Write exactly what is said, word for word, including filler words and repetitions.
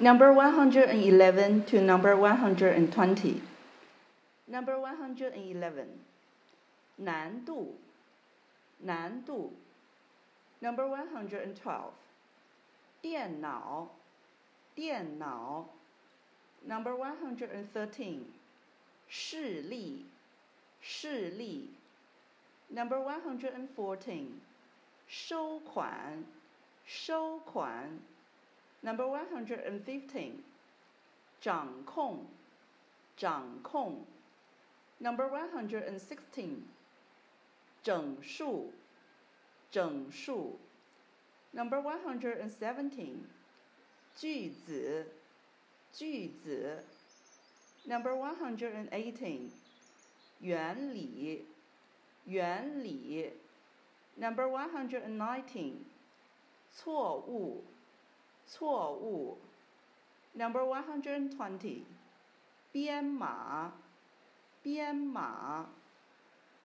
number one hundred eleven to number one hundred twenty. Number one hundred eleven. 难度难度 Number one hundred twelve. 电脑电脑 Number one hundred thirteen. 视力视力 Number one hundred fourteen. 收款收款 Number one hundred fifteen. 掌控掌控 Number one hundred sixteen. 整数整数 Number one hundred seventeen. 句子句子 Number one hundred eighteen. 原理原理 Number one hundred nineteen. 错误错误 Number one hundred twenty. 编码编码